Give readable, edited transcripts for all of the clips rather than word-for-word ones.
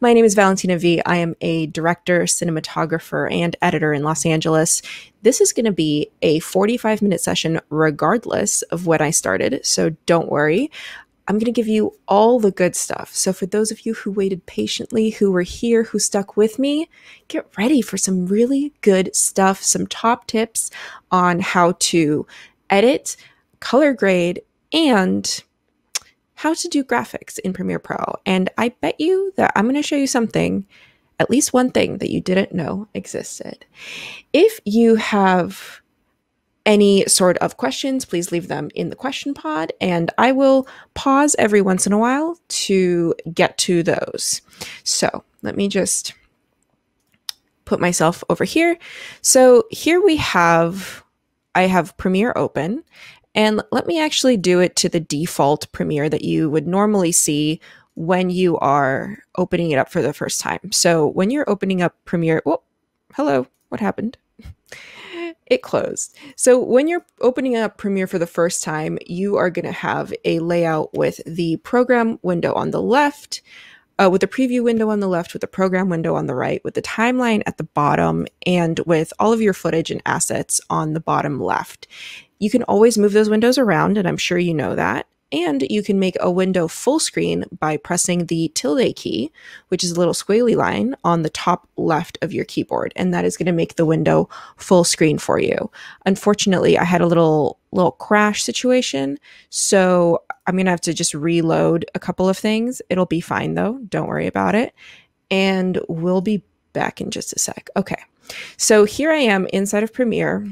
My name is Valentina Vee. I am a director, cinematographer, and editor in Los Angeles. This is going to be a 45-minute session regardless of when I started, so don't worry. I'm going to give you all the good stuff. So for those of you who waited patiently, who were here, who stuck with me, get ready for some really good stuff, some top tips on how to edit, color grade, and how to do graphics in Premiere Pro. And I bet you that I'm going to show you something, at least one thing that you didn't know existed. If you have any sort of questions, please leave them in the question pod, and I will pause every once in a while to get to those. So let me just put myself over here. So here we have, I have Premiere open. And let me actually do it to the default Premiere that you would normally see when you are opening it up for the first time. So when you're opening up Premiere, oh, hello, what happened? It closed. So when you're opening up Premiere for the first time, you are going to have a layout with the program window on the left, with the preview window on the left, with the program window on the right, with the timeline at the bottom, and with all of your footage and assets on the bottom left. You can always move those windows around, and I'm sure you know that. And you can make a window full screen by pressing the tilde key, which is a little squiggly line on the top left of your keyboard. And that is going to make the window full screen for you. Unfortunately, I had a little crash situation, so I'm going to have to just reload a couple of things. It'll be fine, though. Don't worry about it. And we'll be back in just a sec. Okay. So here I am inside of Premiere.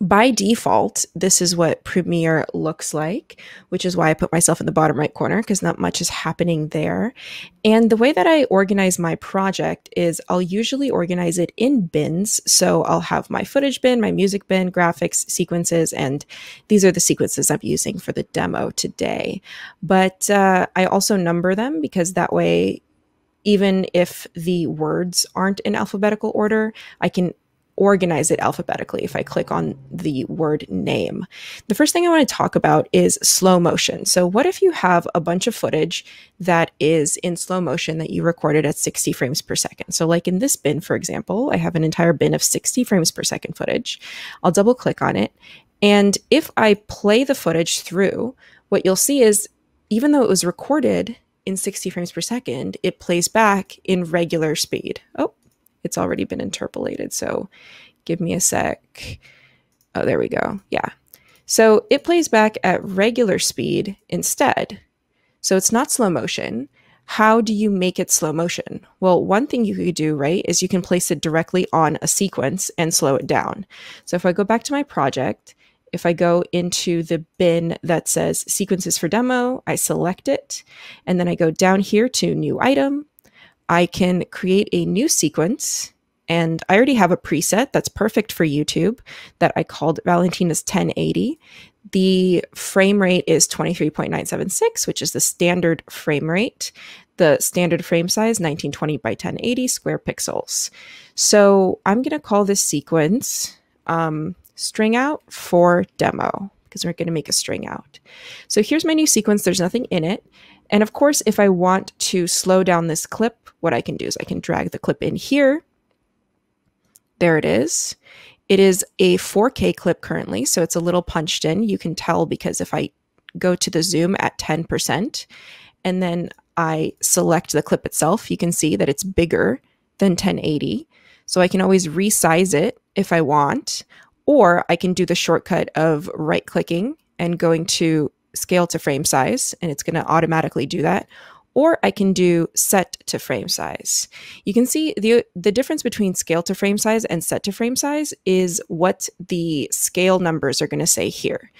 By default, this is what Premiere looks like, which is why I put myself in the bottom right corner, because not much is happening there. And the way that I organize my project is I'll usually organize it in bins. So I'll have my footage bin, my music bin, graphics, sequences, and these are the sequences I'm using for the demo today. But I also number them, because that way, even if the words aren't in alphabetical order, I can organize it alphabetically if I click on the word name. The first thing I want to talk about is slow motion. So what if you have a bunch of footage that is in slow motion that you recorded at 60 frames per second? So like in this bin, for example, I have an entire bin of 60 frames per second footage. I'll double click on it. And if I play the footage through, what you'll see is even though it was recorded in 60 frames per second, it plays back in regular speed. Oh. It's already been interpolated, so give me a sec. Oh, there we go. Yeah. So it plays back at regular speed instead. So it's not slow motion. How do you make it slow motion? Well, one thing you could do, right, is you can place it directly on a sequence and slow it down. So if I go back to my project, if I go into the bin that says sequences for demo, I select it, and then I go down here to new item. I can create a new sequence, and I already have a preset that's perfect for YouTube that I called Valentina's 1080. The frame rate is 23.976, which is the standard frame rate. The standard frame size, 1920 by 1080 square pixels. So I'm going to call this sequence string out for demo, because we're going to make a string out. So here's my new sequence. There's nothing in it. And of course, if I want to slow down this clip, what I can do is I can drag the clip in here. There it is. It is a 4K clip currently, so it's a little punched in. You can tell because if I go to the zoom at 10% and then I select the clip itself, you can see that it's bigger than 1080. So I can always resize it if I want, or I can do the shortcut of right-clicking and going to scale to frame size, and it's going to automatically do that. Or I can do set to frame size. You can see the difference between scale to frame size and set to frame size is what the scale numbers are going to say here.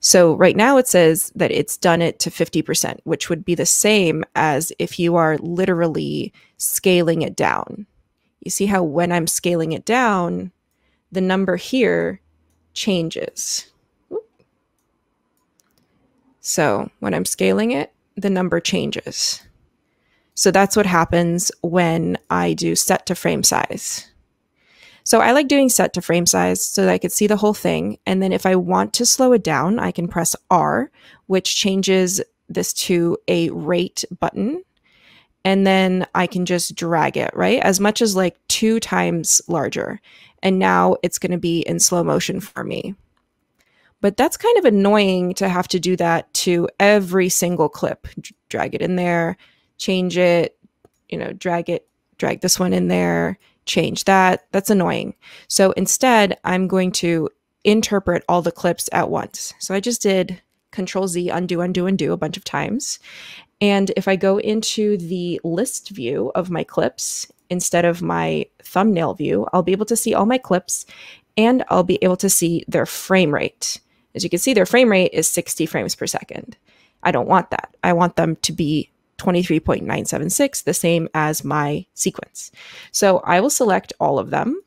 So right now it says that it's done it to 50%, which would be the same as if you are literally scaling it down. You see how when I'm scaling it down, the number here changes. So when I'm scaling it, the number changes. So that's what happens when I do set to frame size. So I like doing set to frame size so that I could see the whole thing. And then if I want to slow it down, I can press R, which changes this to a rate button. and then I can just drag it, right? As much as like 2 times larger. And now it's going to be in slow motion for me. But that's kind of annoying to have to do that to every single clip. Drag it in there, change it, you know, drag it, drag this one in there, change that. That's annoying. So instead, I'm going to interpret all the clips at once. So I just did Control Z, undo, undo, undo a bunch of times. And if I go into the list view of my clips instead of my thumbnail view, I'll be able to see all my clips and I'll be able to see their frame rate. As you can see, their frame rate is 60 frames per second. I don't want that. I want them to be 23.976, the same as my sequence. So I will select all of them.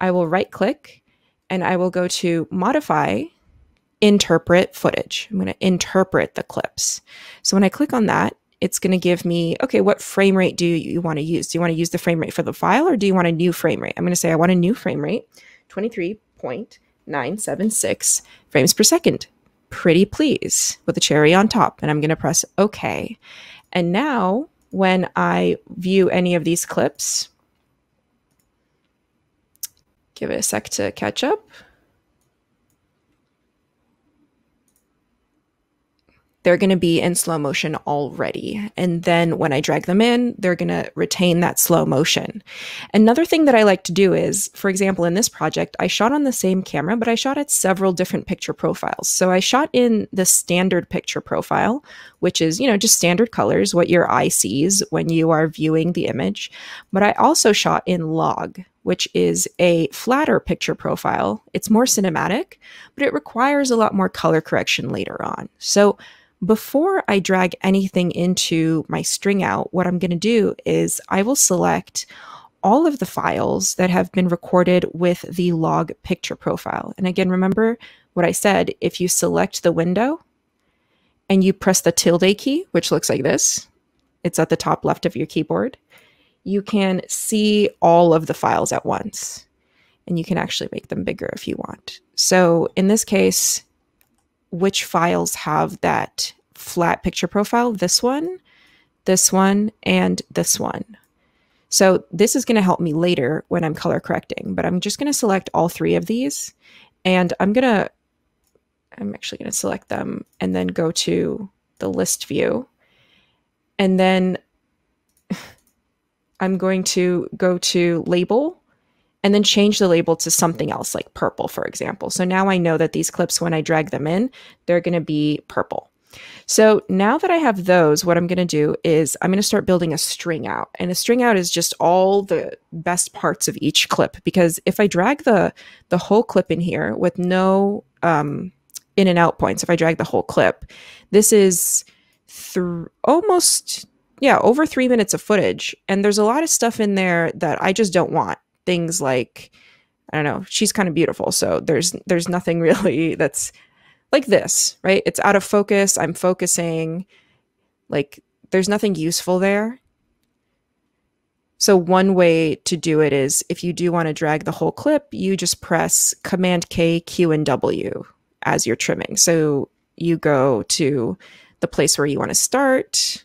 I will right click and I will go to Modify, Interpret Footage. I'm going to interpret the clips. So when I click on that, it's going to give me, okay, what frame rate do you want to use? Do you want to use the frame rate for the file or do you want a new frame rate? I'm going to say I want a new frame rate. 23.976 frames per second. Pretty please, with a cherry on top. And I'm going to press OK. And now when I view any of these clips, give it a sec to catch up. They're going to be in slow motion already. And then when I drag them in, they're going to retain that slow motion. Another thing that I like to do is, for example, in this project, I shot on the same camera, but I shot at several different picture profiles. So I shot in the standard picture profile, which is, you know, just standard colors, what your eye sees when you are viewing the image. But I also shot in log, which is a flatter picture profile. It's more cinematic, but it requires a lot more color correction later on. So before I drag anything into my string out, what I'm going to do is I will select all of the files that have been recorded with the log picture profile. And again, remember what I said, if you select the window and you press the tilde key, which looks like this, it's at the top left of your keyboard, you can see all of the files at once. And you can actually make them bigger if you want. So in this case, which files have that flat picture profile? This one, and this one. So this is going to help me later when I'm color correcting, but I'm just going to select all 3 of these and I'm actually going to select them and then go to the list view. And then I'm going to go to label and then change the label to something else, like purple, for example. So now I know that these clips, when I drag them in, they're going to be purple. So now that I have those, what I'm going to do is I'm going to start building a string out. And a string out is just all the best parts of each clip, because if I drag the whole clip in here with no in and out points, if I drag the whole clip, this is almost, yeah, over 3 minutes of footage. And there's a lot of stuff in there that I just don't want. Things like, I don't know, she's kind of beautiful. So there's nothing really that's like this, right? It's out of focus. I'm focusing. Like, there's nothing useful there. So one way to do it is, if you do want to drag the whole clip, you just press Command K, Q, and W as you're trimming. So you go to the place where you want to start.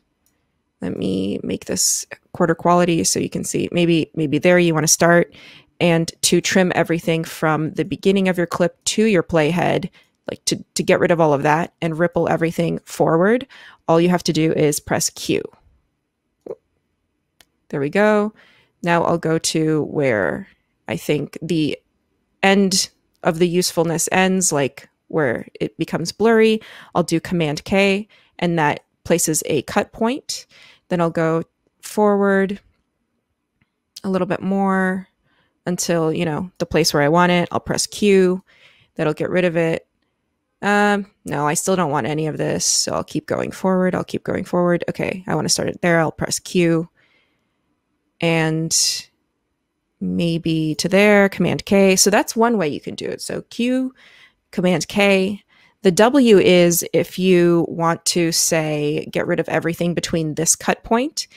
Let me make this quarter quality so you can see, maybe there you want to start, and to trim everything from the beginning of your clip to your playhead, like to get rid of all of that and ripple everything forward. All you have to do is press Q. There we go. Now I'll go to where I think the end of the usefulness ends, like where it becomes blurry. I'll do Command K and that places a cut point. Then I'll go forward a little bit more until, you know, the place where I want it. I'll press Q. That'll get rid of it. No, I still don't want any of this. So I'll keep going forward. I'll keep going forward. Okay, I want to start it there. I'll press Q. And maybe to there, Command K. So that's one way you can do it. So Q, Command K. The W is if you want to, say, get rid of everything between this cut point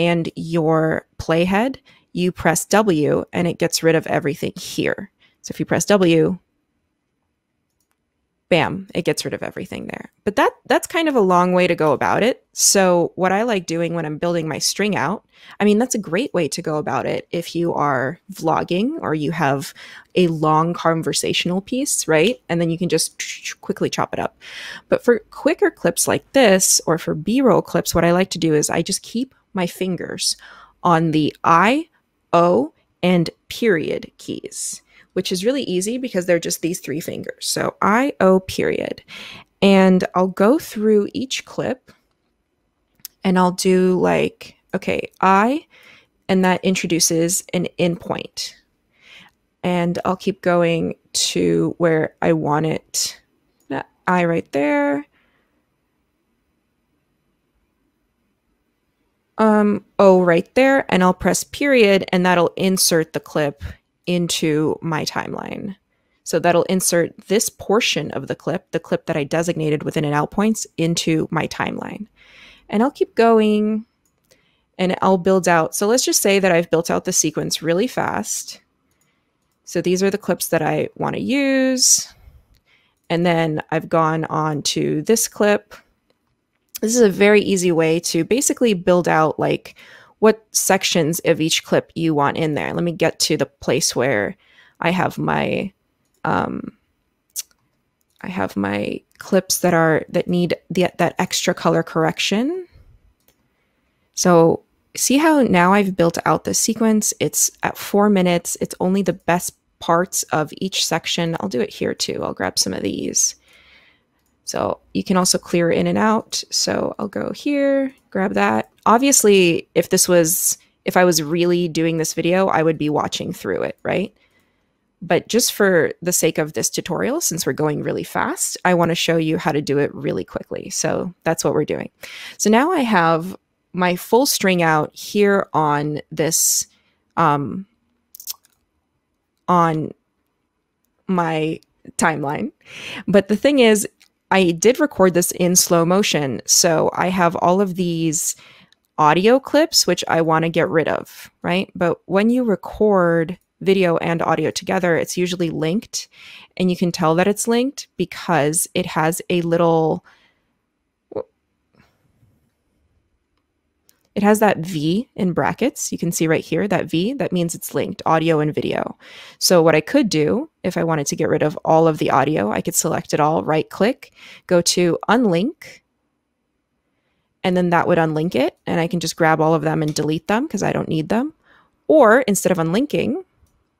and your playhead, you press W and it gets rid of everything here. So if you press W, bam, it gets rid of everything there. But that's kind of a long way to go about it. So what I like doing when I'm building my string out, I mean, that's a great way to go about it if you are vlogging or you have a long conversational piece, right? And then you can just quickly chop it up. But for quicker clips like this, or for B-roll clips, what I like to do is I just keep my fingers on the I, O, and period keys, which is really easy because they're just these three fingers. So I, O, period. And I'll go through each clip and I'll do like, okay, I, and that introduces an endpoint. And I'll keep going to where I want it. That I right there. O right there. And I'll press period and that'll insert the clip into my timeline. So that'll insert this portion of the clip that I designated within and out points, into my timeline. And I'll keep going and I'll build out. So let's just say that I've built out the sequence really fast. So these are the clips that I want to use. And then I've gone on to this clip. This is a very easy way to basically build out like what sections of each clip you want in there. Let me get to the place where I have my clips that are that need that extra color correction. So see how now I've built out the sequence. It's at 4 minutes. It's only the best parts of each section. I'll do it here too. I'll grab some of these. So you can also clear in and out. So I'll go here, grab that. Obviously, if I was really doing this video, I would be watching through it, right? But just for the sake of this tutorial, since we're going really fast, I want to show you how to do it really quickly. So that's what we're doing. So now I have my full string out here on this, on my timeline. But the thing is, I did record this in slow motion, so I have all of these audio clips, which I want to get rid of, right? But when you record video and audio together, it's usually linked, and you can tell that it's linked because it has a little, it has that V in brackets. You can see right here, that V, that means it's linked, audio and video. So what I could do, if I wanted to get rid of all of the audio, I could select it all, right click, go to unlink, and then that would unlink it. And I can just grab all of them and delete them because I don't need them. Or instead of unlinking,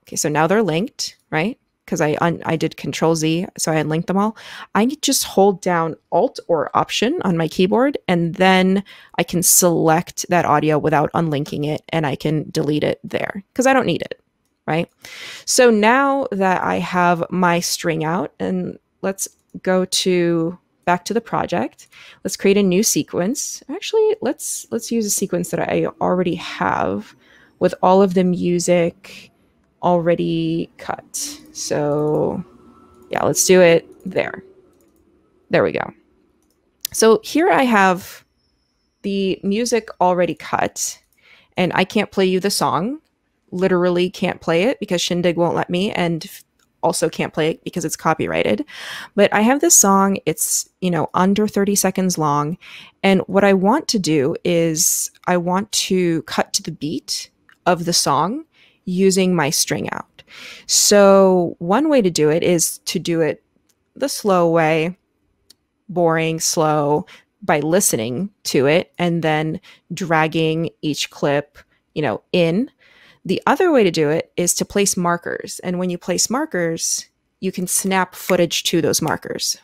okay, so now they're linked, right? Because I did Control Z, so I unlinked them all. I need just hold down Alt or Option on my keyboard, and then I can select that audio without unlinking it, and I can delete it there because I don't need it, right? So now that I have my string out, and let's go to back to the project. Let's create a new sequence. Actually, let's use a sequence that I already have with all of the music already cut. So yeah, let's do it there. There we go. So here I have the music already cut, and I can't play you the song, literally can't play it because Shindig won't let me, and also can't play it because it's copyrighted. But I have this song, it's, you know, under 30 seconds long. And what I want to do is I want to cut to the beat of the song using my string out. So one way to do it is to do it the slow way, boring, slow, by listening to it and then dragging each clip, you know, in. The other way to do it is to place markers. And when you place markers, you can snap footage to those markers.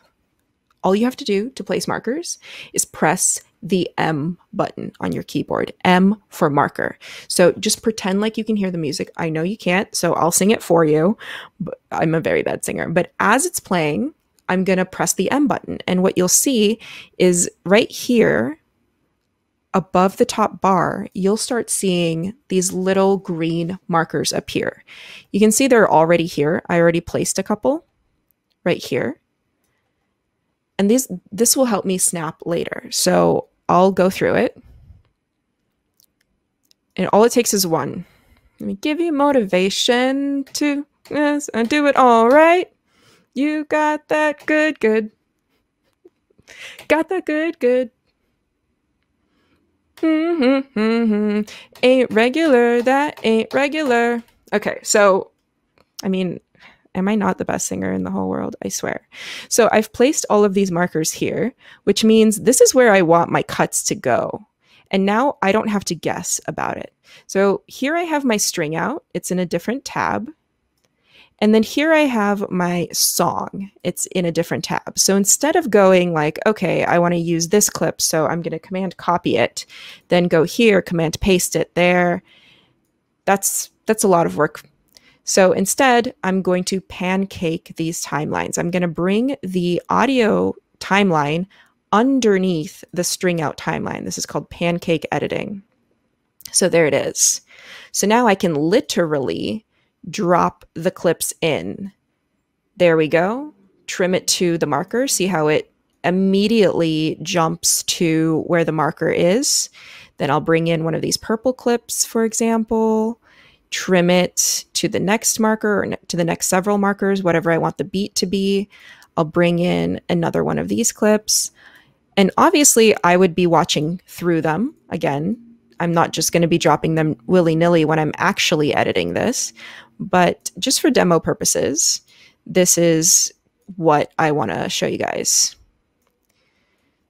All you have to do to place markers is press the M button on your keyboard, M for marker. So just pretend like you can hear the music. I know you can't, so I'll sing it for you. But I'm a very bad singer. But as it's playing, I'm going to press the M button. And what you'll see is right here, above the top bar, you'll start seeing these little green markers appear. You can see they're already here. I already placed a couple right here. And this will help me snap later. So I'll go through it. And all it takes is one. Let me give you motivation to do it all right. You got that good, good. Got that good, good. Ain't regular, that ain't regular. Okay, so, I mean, am I not the best singer in the whole world? I swear. So I've placed all of these markers here, which means this is where I want my cuts to go. And now I don't have to guess about it. So here I have my string out. It's in a different tab. And then here I have my song. It's in a different tab. So instead of going like, okay, I want to use this clip, so I'm going to command copy it, then go here, command paste it there. That's a lot of work. So instead, I'm going to pancake these timelines. I'm going to bring the audio timeline underneath the string out timeline. This is called pancake editing. So there it is. So now I can literally drop the clips in. There we go. Trim it to the marker. See how it immediately jumps to where the marker is. Then I'll bring in one of these purple clips, for example, trim it to the next marker or to the next several markers, whatever I want the beat to be. I'll bring in another one of these clips. And obviously I would be watching through them again. I'm not just going to be dropping them willy-nilly when I'm actually editing this, but just for demo purposes, this is what I want to show you guys.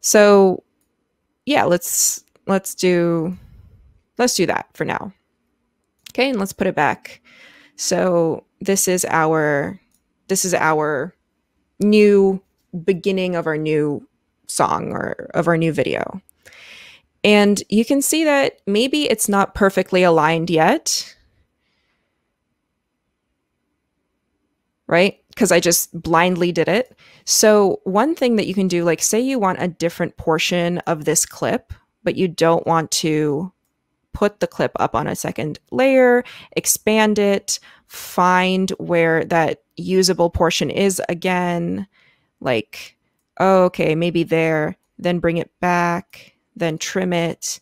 So yeah, let's do that for now. Okay. And let's put it back. So this is our new beginning of our new song or of our new video. And you can see that maybe it's not perfectly aligned yet, right? Because I just blindly did it. So one thing that you can do, like say you want a different portion of this clip, but you don't want to put the clip up on a second layer, expand it, find where that usable portion is again, like, oh, okay, maybe there, then bring it back, then trim it,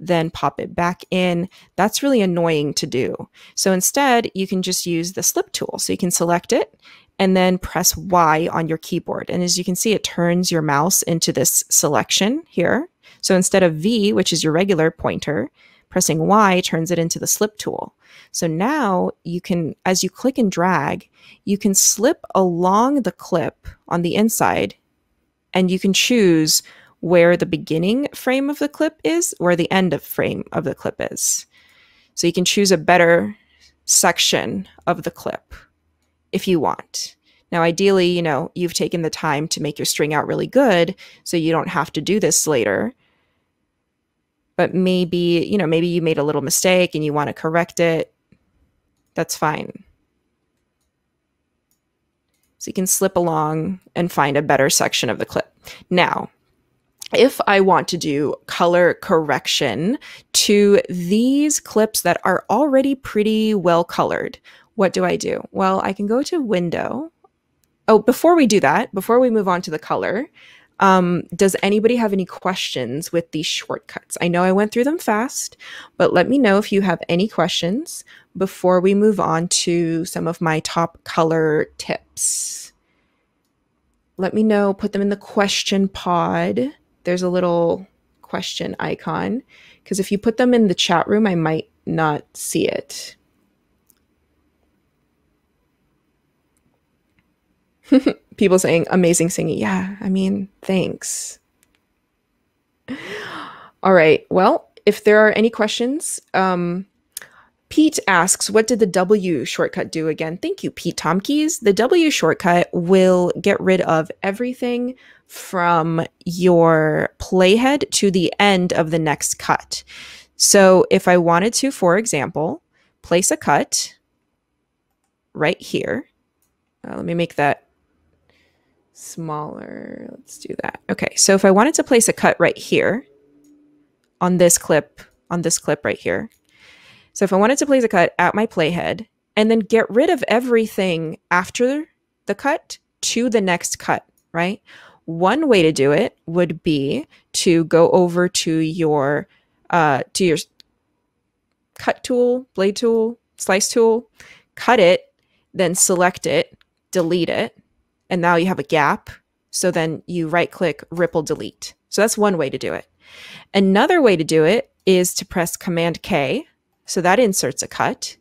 then pop it back in. That's really annoying to do. So instead, you can just use the slip tool. So you can select it and then press Y on your keyboard. And as you can see, it turns your mouse into this selection here. So instead of V, which is your regular pointer, pressing Y turns it into the slip tool. So now you can, as you click and drag, you can slip along the clip on the inside and you can choose where the beginning frame of the clip is, where the end of frame of the clip is. So you can choose a better section of the clip if you want. Now, ideally, you know, you've taken the time to make your string out really good, so you don't have to do this later. But maybe, you know, maybe you made a little mistake and you want to correct it. That's fine. So you can slip along and find a better section of the clip. Now, if I want to do color correction to these clips that are already pretty well colored, what do I do? Well, I can go to Window. Oh, before we do that, before we move on to the color, does anybody have any questions with these shortcuts? I know I went through them fast, but let me know if you have any questions before we move on to some of my top color tips. Let me know, put them in the question pod. There's a little question icon, because if you put them in the chat room, I might not see it. People saying amazing singing. Yeah, I mean, thanks. All right. Well, if there are any questions, Pete asks, what did the W shortcut do again? Thank you, Pete Tomkeys. The W shortcut will get rid of everything from your playhead to the end of the next cut. So if I wanted to, for example, place a cut right here. Let me make that smaller. Let's do that. Okay. So if I wanted to place a cut right here on this clip right here. So if I wanted to place a cut at my playhead and then get rid of everything after the cut to the next cut, right? One way to do it would be to go over to your cut tool, blade tool, slice tool, cut it, then select it, delete it, and now you have a gap. So then you right click, ripple, delete. So that's one way to do it. Another way to do it is to press Command K. So that inserts a cut,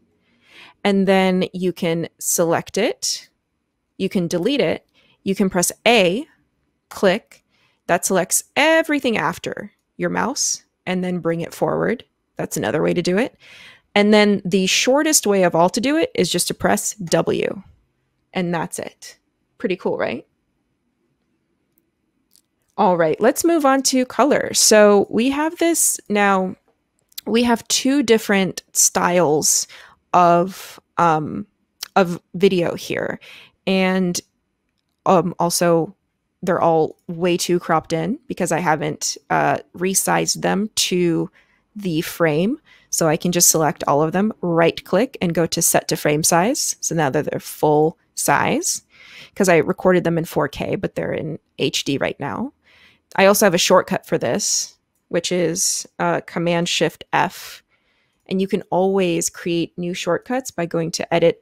and then you can select it. You can delete it. You can press A, click. That selects everything after your mouse and then bring it forward. That's another way to do it. And then the shortest way of all to do it is just to press W, and that's it. Pretty cool, right? All right, let's move on to color. So we have this now, we have two different styles of video here. And also they're all way too cropped in because I haven't resized them to the frame. So I can just select all of them, right click, and go to set to frame size. So now that they're full size, because I recorded them in 4K, but they're in HD right now. I also have a shortcut for this, which is Command Shift F. And you can always create new shortcuts by going to edit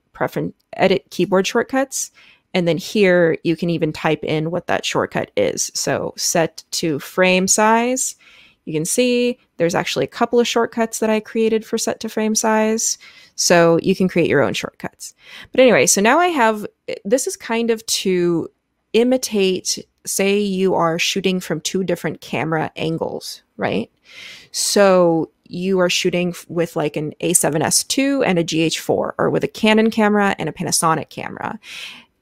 keyboard shortcuts. And then here you can even type in what that shortcut is. So set to frame size. You can see there's actually a couple of shortcuts that I created for set to frame size. So you can create your own shortcuts. But anyway, so now I have, this is kind of to imitate, say you are shooting from two different camera angles, right? So you are shooting with like an A7S2 and a GH4, or with a Canon camera and a Panasonic camera.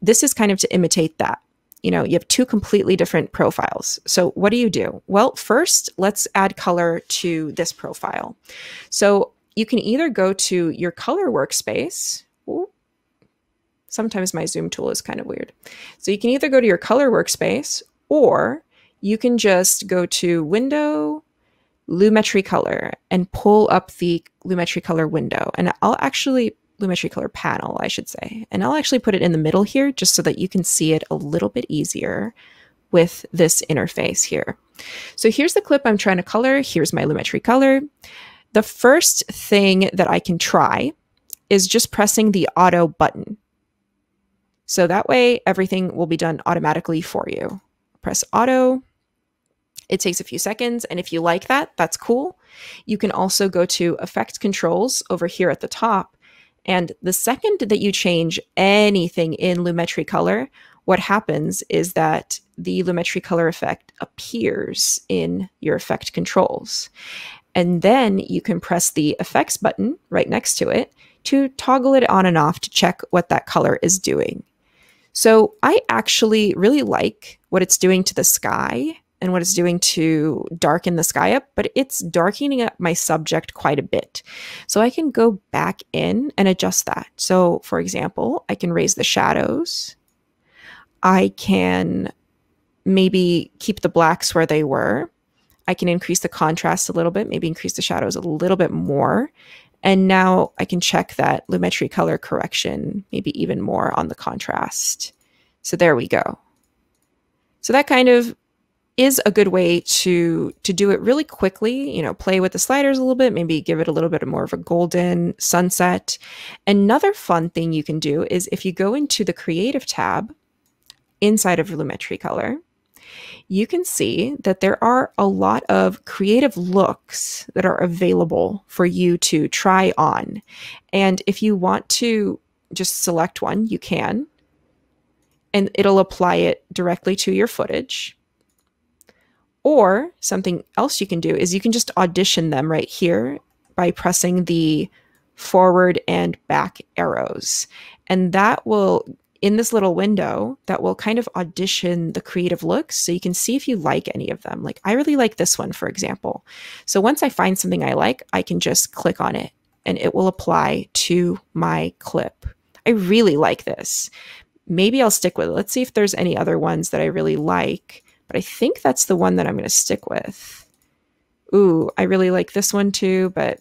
This is kind of to imitate that. You know, you have two completely different profiles. So what do you do? Well, first, let's add color to this profile. So you can either go to your color workspace. Ooh, sometimes my zoom tool is kind of weird. So you can either go to your color workspace, or you can just go to Window, Lumetri Color, and pull up the Lumetri Color window. And I'll actually, Lumetri Color panel, I should say. And I'll actually put it in the middle here just so that you can see it a little bit easier with this interface here. So here's the clip I'm trying to color. Here's my Lumetri Color. The first thing that I can try is just pressing the auto button. So that way everything will be done automatically for you. Press auto. It takes a few seconds, and if you like that, that's cool. You can also go to Effect Controls over here at the top, and the second that you change anything in Lumetri Color, what happens is that the Lumetri Color effect appears in your effect controls. And then you can press the effects button right next to it to toggle it on and off to check what that color is doing. So I actually really like what it's doing to the sky and what it's doing to darken the sky up, but it's darkening up my subject quite a bit. So I can go back in and adjust that. So for example, I can raise the shadows. I can maybe keep the blacks where they were. I can increase the contrast a little bit, maybe increase the shadows a little bit more. And now I can check that Lumetri Color correction, maybe even more on the contrast. So there we go. So that kind of is a good way to do it really quickly, you know, play with the sliders a little bit, maybe give it a little bit more of a golden sunset. Another fun thing you can do is if you go into the Creative tab inside of Lumetri Color, you can see that there are a lot of creative looks that are available for you to try on. And if you want to just select one, you can, and it'll apply it directly to your footage. Or something else you can do is you can just audition them right here by pressing the forward and back arrows. And that will, in this little window, that will kind of audition the creative looks so you can see if you like any of them. Like I really like this one, for example. So once I find something I like, I can just click on it and it will apply to my clip. I really like this. Maybe I'll stick with it. Let's see if there's any other ones that I really like. But I think that's the one that I'm going to stick with. Ooh, I really like this one too, but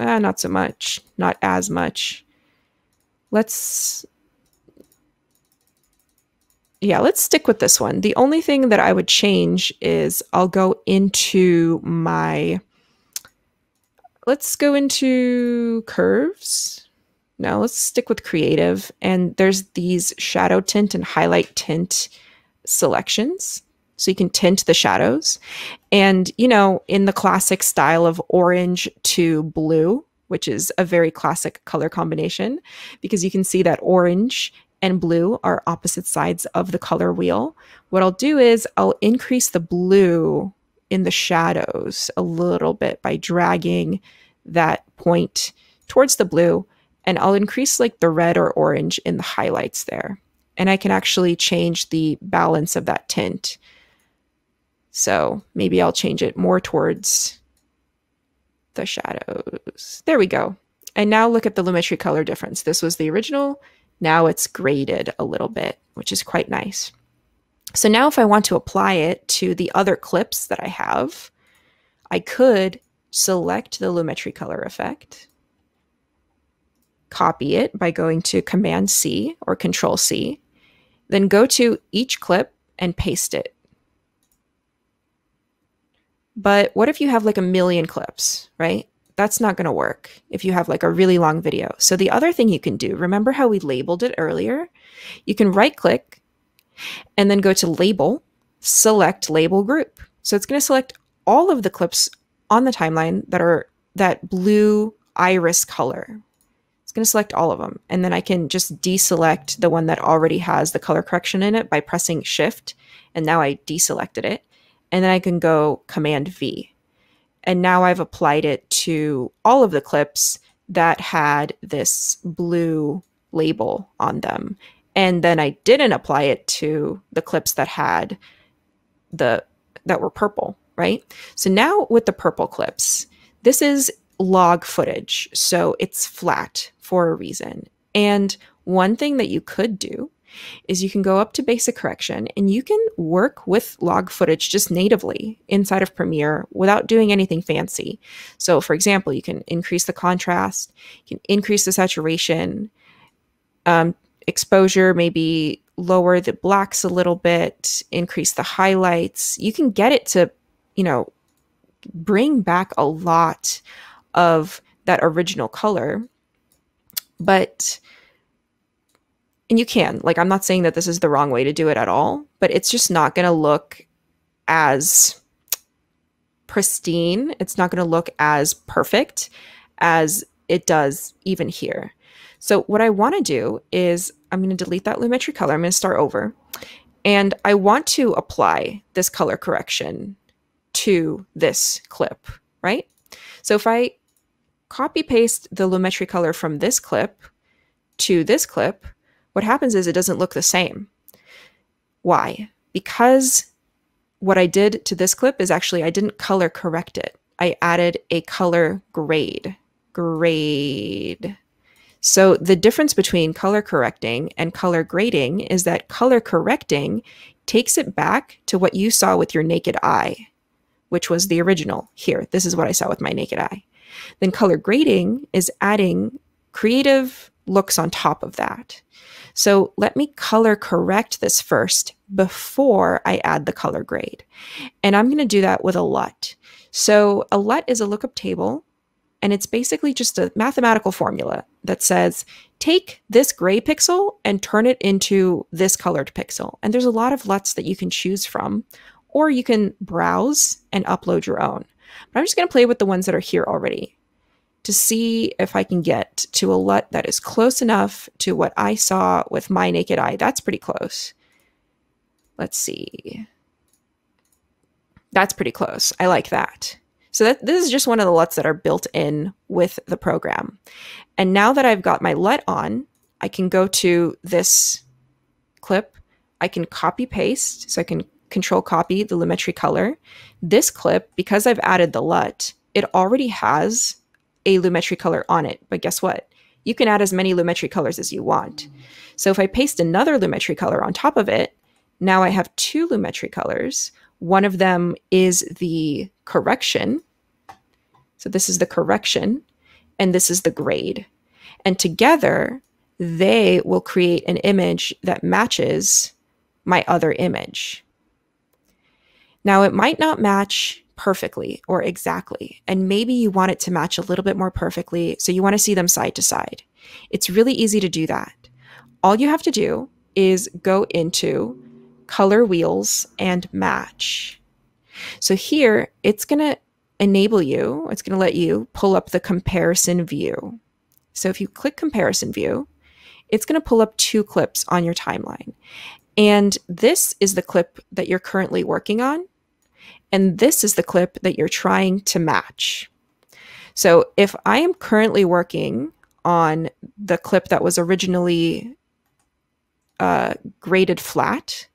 not so much, not as much. Let's stick with this one. The only thing that I would change is I'll go into let's go into curves. No, let's stick with creative. And there's these shadow tint and highlight tint selections. So you can tint the shadows. And, you know, in the classic style of orange to blue, which is a very classic color combination, because you can see that orange and blue are opposite sides of the color wheel. What I'll do is I'll increase the blue in the shadows a little bit by dragging that point towards the blue, and I'll increase like the red or orange in the highlights there. And I can actually change the balance of that tint. So maybe I'll change it more towards the shadows. There we go. And now look at the Lumetri color difference. This was the original. Now it's graded a little bit, which is quite nice. So now if I want to apply it to the other clips that I have, I could select the Lumetri color effect, copy it by going to Command C or Control C, then go to each clip and paste it. But what if you have like a million clips, right? That's not going to work if you have like a really long video. So the other thing you can do, remember how we labeled it earlier? You can right click and then go to Label, select Label Group. So it's going to select all of the clips on the timeline that are that blue iris color. It's going to select all of them. And then I can just deselect the one that already has the color correction in it by pressing Shift. And now I deselected it. And then I can go Command V. And now I've applied it to all of the clips that had this blue label on them. And then I didn't apply it to the clips that had that were purple, right? So now with the purple clips, this is log footage. So it's flat for a reason. And one thing that you could do is you can go up to basic correction and you can work with log footage just natively inside of Premiere without doing anything fancy. So for example, you can increase the contrast, you can increase the saturation, exposure, maybe lower the blacks a little bit, increase the highlights. You can get it to, you know, bring back a lot of that original color, but and you can, like, I'm not saying that this is the wrong way to do it at all, but it's just not going to look as pristine. It's not going to look as perfect as it does even here. So what I want to do is I'm going to delete that Lumetri color. I'm going to start over. And I want to apply this color correction to this clip, right? So if I copy paste the Lumetri color from this clip to this clip, what happens is it doesn't look the same. Why? Because what I did to this clip is actually I didn't color correct it. I added a color grade. So the difference between color correcting and color grading is that color correcting takes it back to what you saw with your naked eye, which was the original. Here, this is what I saw with my naked eye. Then color grading is adding creative looks on top of that. So let me color correct this first before I add the color grade. And I'm going to do that with a LUT. So a LUT is a lookup table, and it's basically just a mathematical formula that says, take this gray pixel and turn it into this colored pixel. And there's a lot of LUTs that you can choose from, or you can browse and upload your own. But I'm just going to play with the ones that are here already to see if I can get to a LUT that is close enough to what I saw with my naked eye. That's pretty close. Let's see. That's pretty close. I like that. So this is just one of the LUTs that are built in with the program. And now that I've got my LUT on, I can go to this clip. I can copy paste. So I can control copy the Lumetri color. This clip, because I've added the LUT, it already has a Lumetri color on it. But guess what? You can add as many Lumetri colors as you want. So if I paste another Lumetri color on top of it, now I have two Lumetri colors. One of them is the correction. So this is the correction, and this is the grade. And together, they will create an image that matches my other image. Now, it might not match perfectly or exactly. And maybe you want it to match a little bit more perfectly. So you want to see them side to side. It's really easy to do that. All you have to do is go into color wheels and match. So here it's going to enable you, it's going to let you pull up the comparison view. So if you click comparison view, it's going to pull up two clips on your timeline. And this is the clip that you're currently working on. And this is the clip that you're trying to match. So if I am currently working on the clip that was originally graded flat,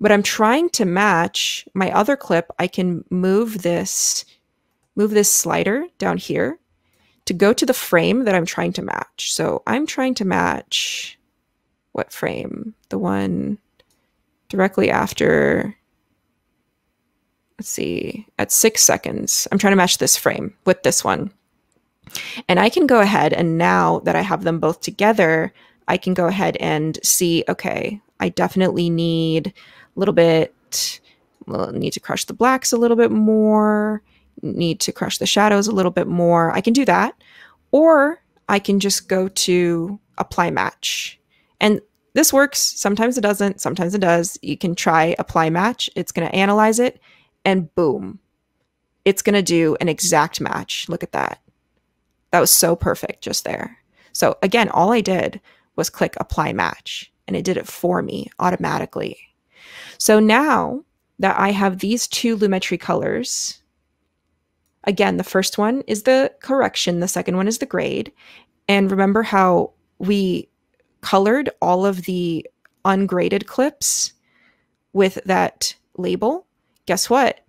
but I'm trying to match my other clip, I can move this slider down here to go to the frame that I'm trying to match. So I'm trying to match what frame? The one directly after, let's see, at 6 seconds. I'm trying to match this frame with this one. And I can go ahead, and now that I have them both together, I can go ahead and see, okay, I definitely need a little bit, well, need to crush the blacks a little bit more, need to crush the shadows a little bit more. I can do that. Or I can just go to apply match. And this works. Sometimes it doesn't. Sometimes it does. You can try apply match. It's going to analyze it, and boom, it's going to do an exact match. Look at that. That was so perfect just there. So again, all I did was click apply match, and it did it for me automatically. So now that I have these two Lumetri colors, again, the first one is the correction, the second one is the grade. And remember how we colored all of the ungraded clips with that label? Guess what?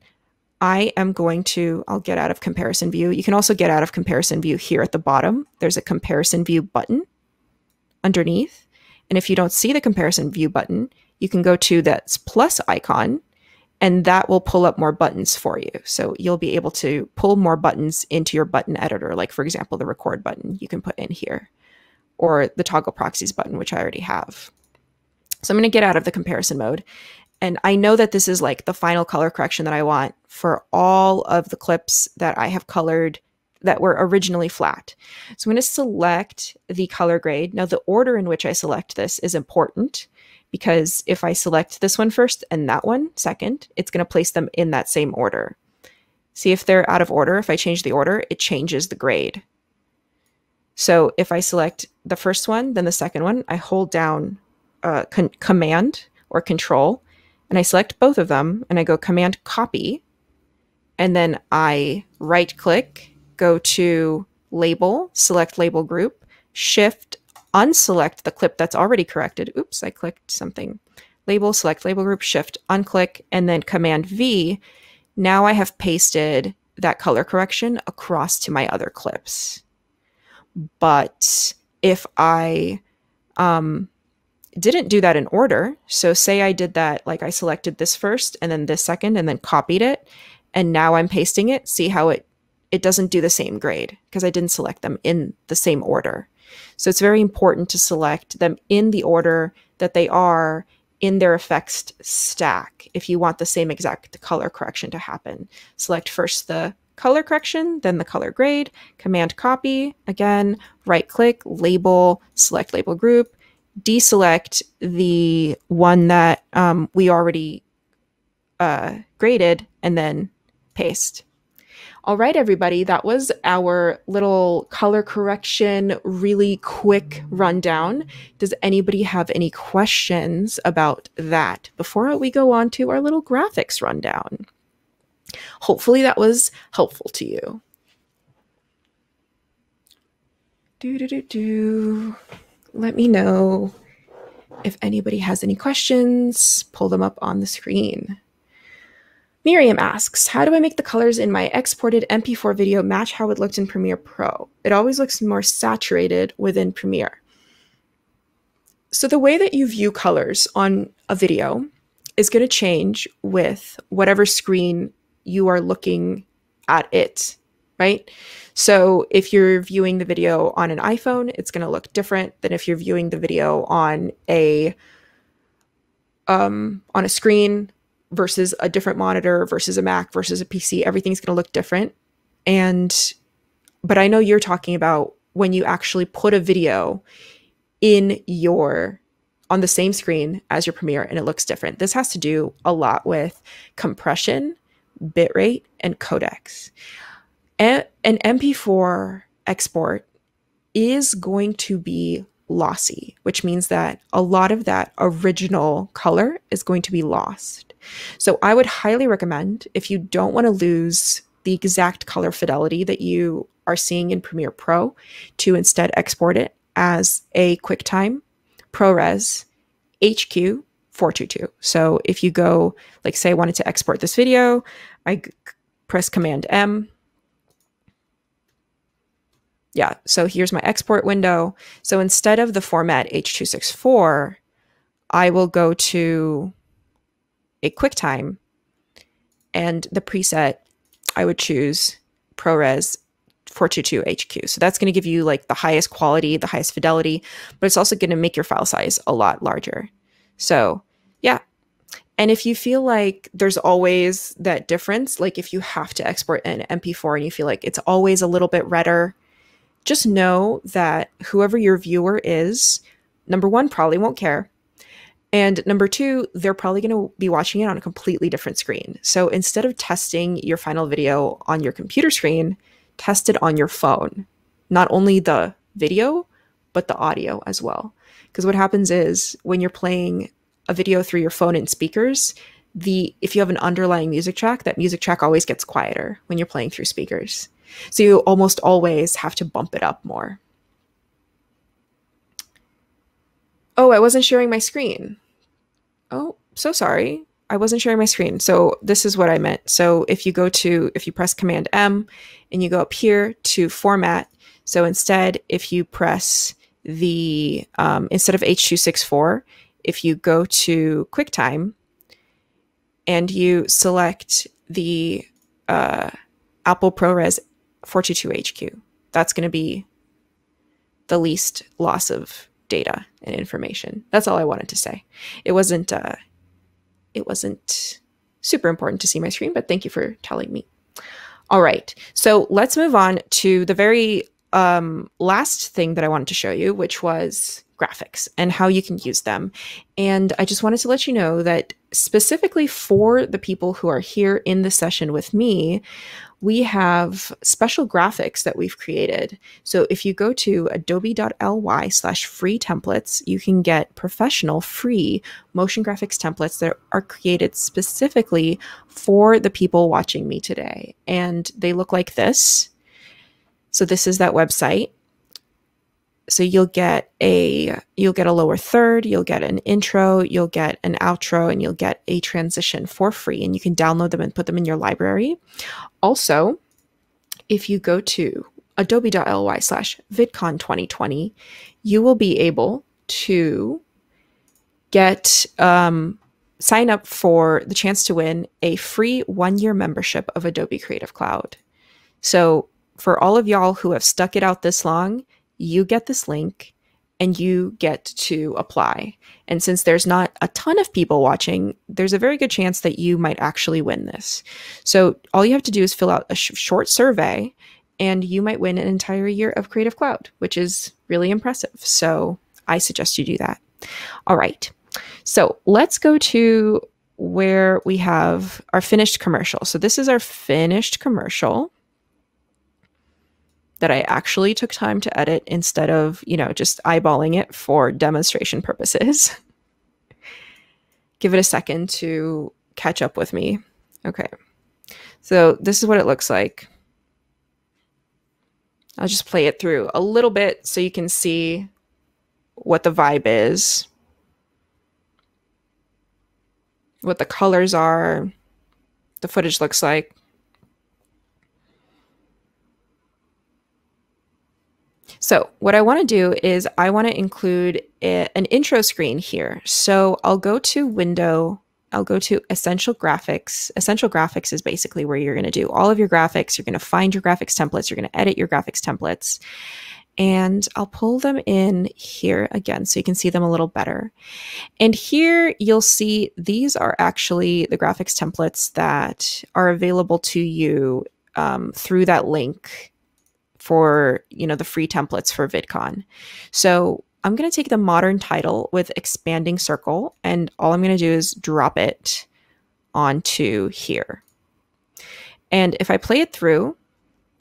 I am going to, I'll get out of comparison view. You can also get out of comparison view here at the bottom. There's a comparison view button underneath. And if you don't see the comparison view button, you can go to that plus icon, and that will pull up more buttons for you. So you'll be able to pull more buttons into your button editor. Like for example, the record button you can put in here, or the toggle proxies button, which I already have. So I'm going to get out of the comparison mode. And I know that this is like the final color correction that I want for all of the clips that I have colored that were originally flat. So I'm going to select the color grade. Now, the order in which I select this is important, because if I select this one first and that one second, it's going to place them in that same order. See if they're out of order. If I change the order, it changes the grade. So if I select the first one, then the second one, I hold down Command or Control, and I select both of them, and I go Command Copy, and then I right-click, go to Label, select Label Group, Shift, unselect the clip that's already corrected. Oops, I clicked something. Label, select Label Group, Shift, unclick, and then Command V. Now I have pasted that color correction across to my other clips. But if I didn't do that in order. So say I did that, like I selected this first and then this second and then copied it. And now I'm pasting it. See how it doesn't do the same grade because I didn't select them in the same order. So it's very important to select them in the order that they are in their effects stack. If you want the same exact color correction to happen, select first the color correction, then the color grade, Command Copy, again, right click, label, select label group, deselect the one that we already graded, and then paste. All right, everybody, that was our little color correction, really quick rundown. Does anybody have any questions about that before we go on to our little graphics rundown? Hopefully that was helpful to you. Let me know if anybody has any questions. Pull them up on the screen. Miriam asks, how do I make the colors in my exported MP4 video match how it looked in Premiere Pro? It always looks more saturated within Premiere. So the way that you view colors on a video is going to change with whatever screen you are looking at it, right? So if you're viewing the video on an iPhone, it's going to look different than if you're viewing the video on a screen versus a different monitor versus a Mac versus a PC. Everything's going to look different. But I know you're talking about when you actually put a video in your on the same screen as your Premiere and it looks different. This has to do a lot with compression, bitrate, and codecs. An MP4 export is going to be lossy, which means that a lot of that original color is going to be lost. So I would highly recommend, if you don't want to lose the exact color fidelity that you are seeing in Premiere Pro, to instead export it as a QuickTime ProRes H.264. So if you go, like say I wanted to export this video, I press Command M. Yeah, so here's my export window. So instead of the format H.264, I will go to a QuickTime, and the preset, I would choose ProRes 422 HQ. So that's going to give you like the highest quality, the highest fidelity, but it's also going to make your file size a lot larger. So yeah. And if you feel like there's always that difference, like if you have to export an MP4 and you feel like it's always a little bit redder, just know that whoever your viewer is, number one, probably won't care. And number two, they're probably going to be watching it on a completely different screen. So instead of testing your final video on your computer screen, test it on your phone. Not only the video, but the audio as well. Because what happens is when you're playing a video through your phone and speakers, if you have an underlying music track, that music track always gets quieter when you're playing through speakers. So you almost always have to bump it up more. Oh, I wasn't sharing my screen. Oh, so sorry. I wasn't sharing my screen. So this is what I meant. So if you press Command M and you go up here to format. So instead, if you press the, instead of H.264, if you go to QuickTime and you select the Apple ProRes 422 HQ, that's going to be the least loss of data and information. That's all I wanted to say. It wasn't super important to see my screen, but thank you for telling me. All right, so let's move on to the very last thing that I wanted to show you, which was graphics and how you can use them. And I just wanted to let you know that specifically for the people who are here in the session with me, we have special graphics that we've created. So if you go to adobe.ly/free templates, you can get professional free motion graphics templates that are created specifically for the people watching me today. And they look like this. So this is that website. So you'll get a lower third, you'll get an intro, you'll get an outro, and you'll get a transition for free, and you can download them and put them in your library. Also, if you go to adobe.ly/VidCon 2020, you will be able to get sign up for the chance to win a free one-year membership of Adobe Creative Cloud. So for all of y'all who have stuck it out this long, you get this link and you get to apply. And since there's not a ton of people watching, there's a very good chance that you might actually win this. So all you have to do is fill out a short survey, and you might win an entire year of Creative Cloud, which is really impressive. So I suggest you do that. All right, so let's go to where we have our finished commercial. So this is our finished commercial that I actually took time to edit instead of, you know, just eyeballing it for demonstration purposes. Give it a second to catch up with me. Okay, so this is what it looks like. I'll just play it through a little bit so you can see what the vibe is, what the colors are, the footage looks like. So what I want to do is I want to include an intro screen here. So I'll go to Window, I'll go to Essential Graphics. Essential Graphics is basically where you're going to do all of your graphics. You're going to find your graphics templates. You're going to edit your graphics templates. And I'll pull them in here again so you can see them a little better. And here you'll see these are actually the graphics templates that are available to you through that link for, you know, the free templates for VidCon. So I'm going to take the modern title with expanding circle, and all I'm going to do is drop it onto here. And if I play it through,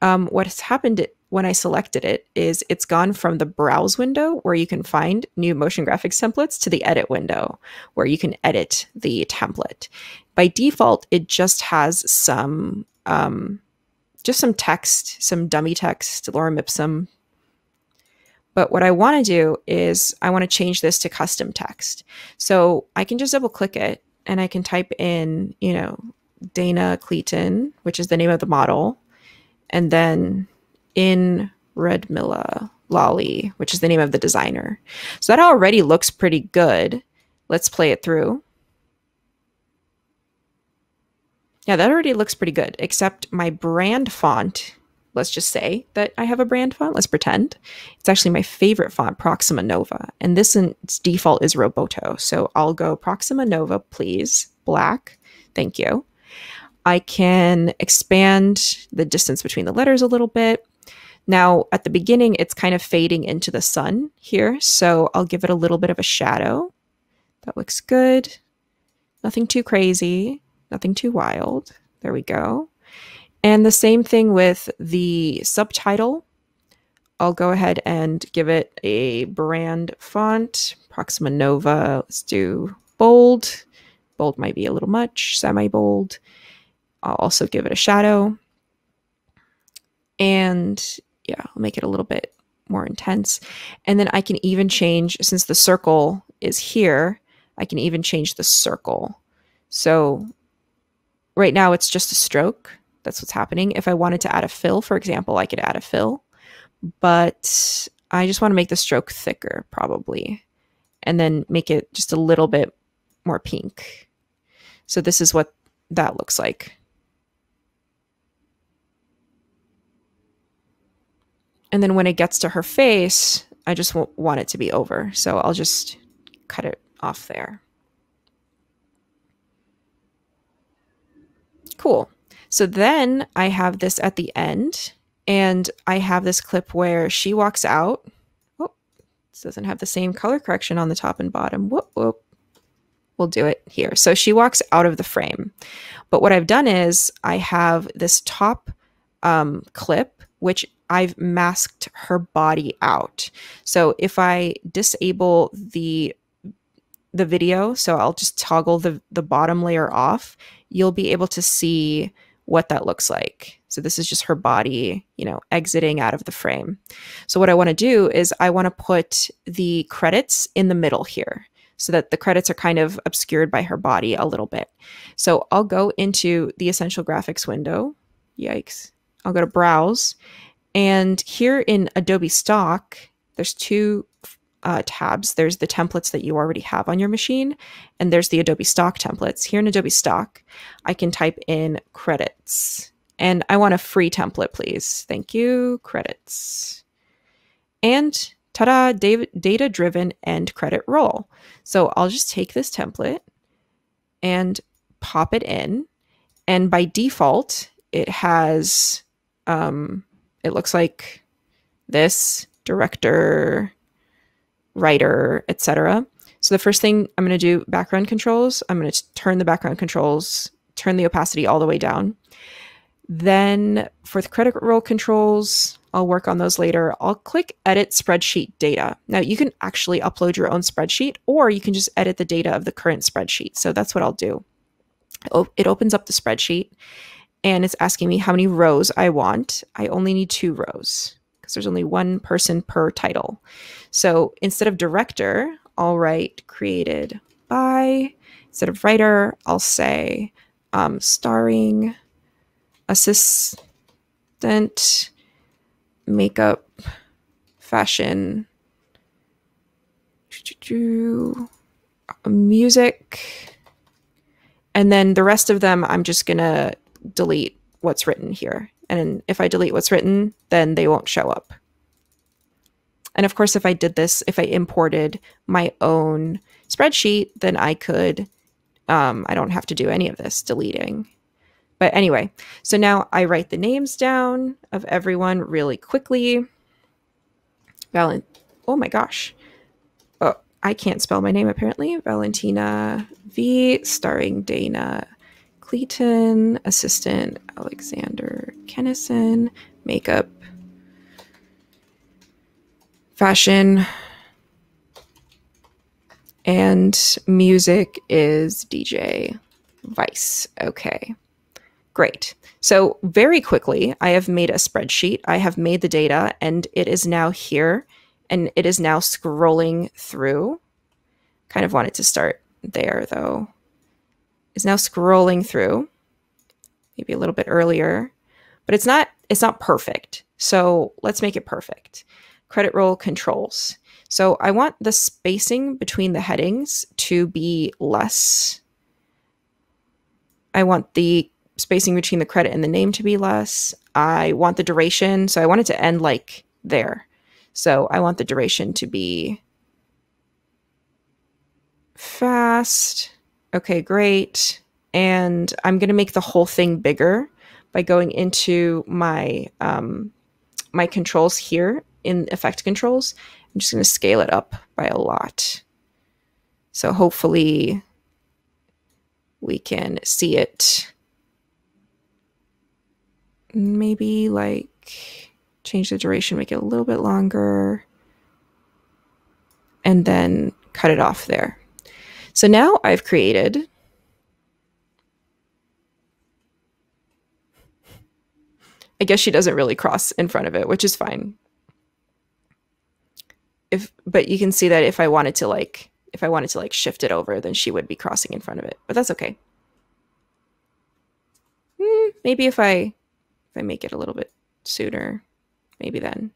what has happened when I selected it is it's gone from the browse window where you can find new motion graphics templates to the edit window where you can edit the template. By default, it just has some text, some dummy text, Lorem Ipsum. But what I want to do is I want to change this to custom text. So I can just double click it and I can type in, you know, Dana Clayton, which is the name of the model, and then in Redmilla Lolly, which is the name of the designer. So that already looks pretty good. Let's play it through. Yeah, that already looks pretty good, except my brand font, let's just say that I have a brand font. Let's pretend. It's actually my favorite font, Proxima Nova. And this in its default is Roboto. So I'll go Proxima Nova, please, black. Thank you. I can expand the distance between the letters a little bit. Now, at the beginning, it's kind of fading into the sun here. So I'll give it a little bit of a shadow. That looks good. Nothing too crazy. Nothing too wild. There we go. And the same thing with the subtitle. I'll go ahead and give it a brand font, Proxima Nova. Let's do bold. Bold might be a little much, semi-bold. I'll also give it a shadow. And yeah, I'll make it a little bit more intense. And then I can even change, since the circle is here, I can even change the circle. So right now it's just a stroke. That's what's happening. If I wanted to add a fill, for example, I could add a fill, but I just want to make the stroke thicker probably, and then make it just a little bit more pink. So this is what that looks like. And then when it gets to her face, I just want it to be over. So I'll just cut it off there. Cool. So then I have this at the end, and I have this clip where she walks out. Oh, this doesn't have the same color correction on the top and bottom. Whoop, whoop. We'll do it here. So she walks out of the frame. But what I've done is I have this top clip, which I've masked her body out. So if I disable the video, so I'll just toggle the bottom layer off, you'll be able to see what that looks like. So this is just her body, you know, exiting out of the frame. So what I want to do is I want to put the credits in the middle here so that the credits are kind of obscured by her body a little bit. So I'll go into the Essential Graphics window. Yikes. I'll go to Browse. And here in Adobe Stock, there's two tabs. There's the templates that you already have on your machine, and there's the Adobe Stock templates. Here in Adobe Stock, I can type in credits, and I want a free template, please. Thank you, credits. And ta-da, data-driven end credit roll. So I'll just take this template and pop it in, and by default, it has, it looks like this, director, writer, etc. So the first thing I'm going to do, background controls. I'm going to turn the background controls, turn the opacity all the way down. Then for the credit roll controls, I'll work on those later. I'll click edit spreadsheet data. Now you can actually upload your own spreadsheet, or you can just edit the data of the current spreadsheet. So that's what I'll do. It opens up the spreadsheet and it's asking me how many rows I want. I only need 2 rows. There's only one person per title. So instead of director, I'll write created by. Instead of writer, I'll say starring assistant makeup fashion music. And then the rest of them, I'm just going to delete what's written here. And if I delete what's written, then they won't show up. And of course, if I did this, if I imported my own spreadsheet, then I could, I don't have to do any of this deleting. But anyway, so now I write the names down of everyone really quickly. Oh my gosh. Oh, I can't spell my name apparently. Valentina Vee, starring Dana Clayton, assistant Alexander Kennison, makeup, fashion, and music is DJ Vice. Okay, great. So very quickly, I have made a spreadsheet. I have made the data and it is now here and it is now scrolling through. Kind of wanted to start there though. It's now scrolling through, maybe a little bit earlier, but it's not perfect. So let's make it perfect. Credit roll controls. So I want the spacing between the headings to be less. I want the spacing between the credit and the name to be less. I want the duration. So I want it to end like there. So I want the duration to be fast. Okay, great. And I'm going to make the whole thing bigger by going into my, my controls here in effect controls. I'm just going to scale it up by a lot. So hopefully we can see it. Maybe like change the duration, make it a little bit longer, and then cut it off there. So now I've created I guess she doesn't really cross in front of it, which is fine. But you can see that if I wanted to like shift it over, then she would be crossing in front of it, but that's okay. Maybe if I make it a little bit sooner, maybe then.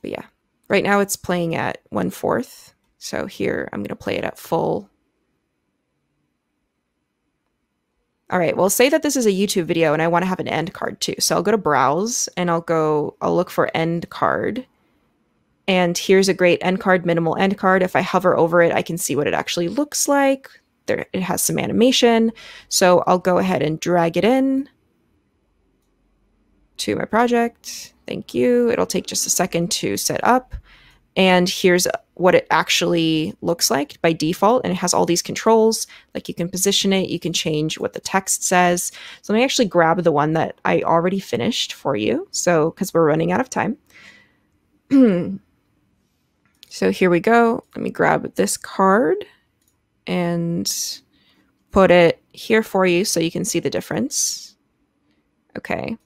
But yeah, right now it's playing at 1/4. So here I'm going to play it at full. All right, well, say that this is a YouTube video and I want to have an end card too. So I'll go to browse and I'll look for end card. And here's a great end card, minimal end card. If I hover over it, I can see what it actually looks like. There, it has some animation. So I'll go ahead and drag it in to my project. Thank you. It'll take just a second to set up. And here's what it actually looks like by default. And it has all these controls, like you can position it, you can change what the text says. So let me actually grab the one that I already finished for you. So, because we're running out of time. So here we go. Let me grab this card and put it here for you so you can see the difference. Okay.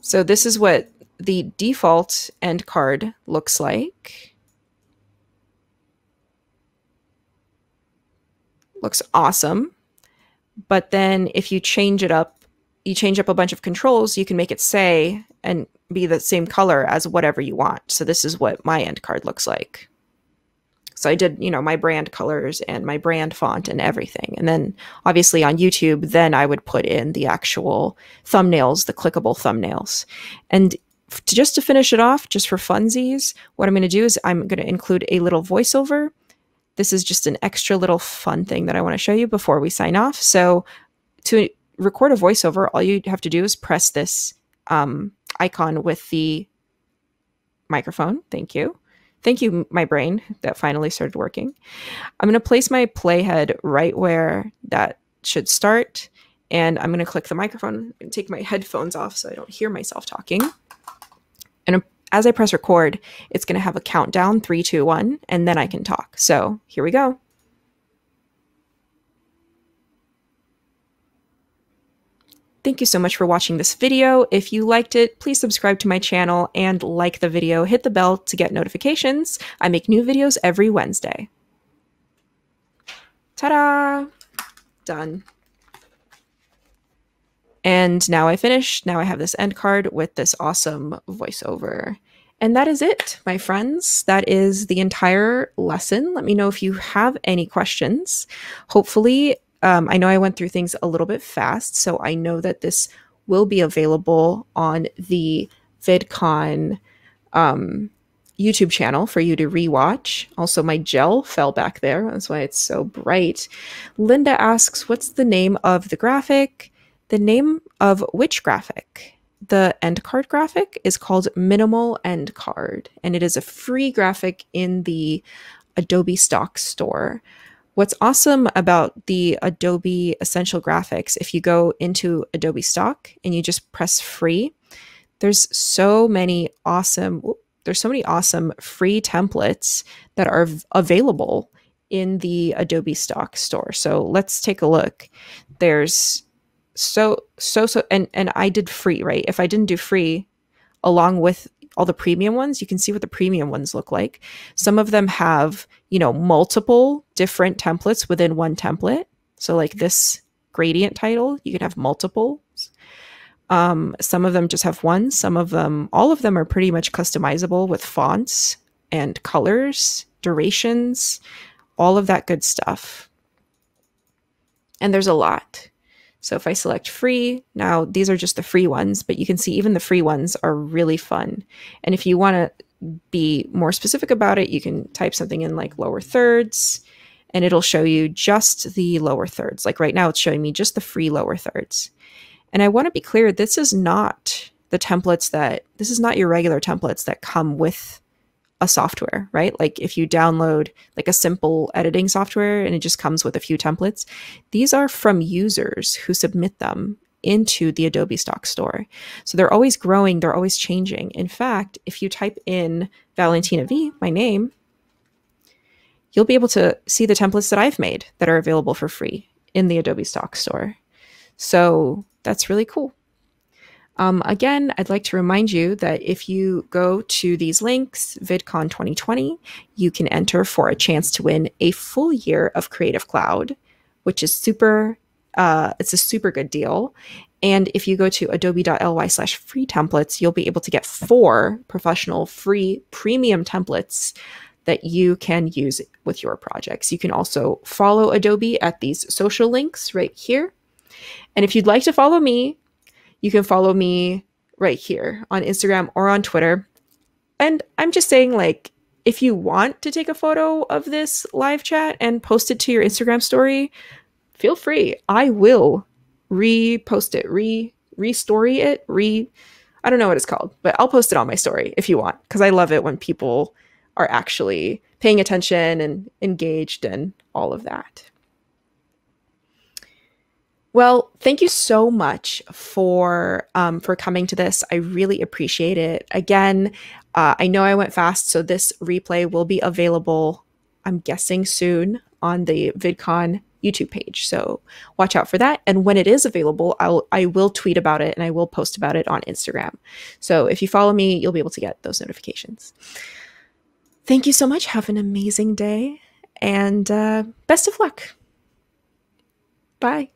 So this is what the default end card looks like. Looks awesome. But then if you change it up, you change up a bunch of controls, you can make it say and be the same color as whatever you want. So this is what my end card looks like. So I did, you know, my brand colors and my brand font and everything. And then obviously on YouTube, then I would put in the actual thumbnails, the clickable thumbnails. And just to finish it off, just for funsies, what I'm going to do is I'm going to include a little voiceover. This is just an extra little fun thing that I want to show you before we sign off. So to record a voiceover, all you have to do is press this icon with the microphone. Thank you. Thank you, my brain, that finally started working. I'm going to place my playhead right where that should start. And I'm going to click the microphone and take my headphones off so I don't hear myself talking. And as I press record, it's going to have a countdown, 3, 2, 1, and then I can talk. So here we go. Thank you so much for watching this video. If you liked it, please subscribe to my channel and like the video. Hit the bell to get notifications. I make new videos every Wednesday. Ta-da! Done. And now I finished. Now I have this end card with this awesome voiceover. And that is it, my friends. That is the entire lesson. Let me know if you have any questions. Hopefully, I know I went through things a little bit fast, so I know that this will be available on the VidCon YouTube channel for you to rewatch. Also, my gel fell back there. That's why it's so bright. Linda asks, what's the name of the graphic? The name of which graphic? The end card graphic is called Minimal End Card, and it is a free graphic in the Adobe Stock store. What's awesome about the Adobe Essential Graphics, if you go into Adobe Stock and you just press free, there's so many awesome free templates that are available in the Adobe Stock store. So let's take a look. There's and I did free, right? If I didn't do free along with all the premium ones, you can see what the premium ones look like. Some of them have, you know, multiple different templates within one template. So like this gradient title, you can have multiples. Some of them just have one. Some of them, all of them are pretty much customizable with fonts and colors, durations, all of that good stuff. And there's a lot. So if I select free, now these are just the free ones, but you can see even the free ones are really fun. And if you want to be more specific about it, you can type something in like lower thirds, and it'll show you just the lower thirds. Like right now it's showing me just the free lower thirds. And I want to be clear, this is not the templates that, this is not your regular templates that come with a software, right? Like if you download like a simple editing software and it just comes with a few templates, these are from users who submit them into the Adobe Stock store. So they're always growing, they're always changing. In fact, if you type in Valentina Vee, my name, you'll be able to see the templates that I've made that are available for free in the Adobe Stock store. So that's really cool. Again, I'd like to remind you that if you go to these links, VidCon 2020, you can enter for a chance to win a full year of Creative Cloud, which is super, it's a super good deal. And if you go to adobe.ly/free templates, you'll be able to get 4 professional free premium templates that you can use with your projects. You can also follow Adobe at these social links right here. And if you'd like to follow me, you can follow me right here on Instagram or on Twitter. And I'm just saying, like, if you want to take a photo of this live chat and post it to your Instagram story, feel free. I will repost it, restory it, I don't know what it's called, but I'll post it on my story if you want, because I love it when people are actually paying attention and engaged and all of that. Well, thank you so much for coming to this. I really appreciate it. Again, I know I went fast, so this replay will be available, I'm guessing soon, on the VidCon YouTube page. So watch out for that. And when it is available, I will tweet about it and I will post about it on Instagram. So if you follow me, you'll be able to get those notifications. Thank you so much. Have an amazing day and best of luck. Bye.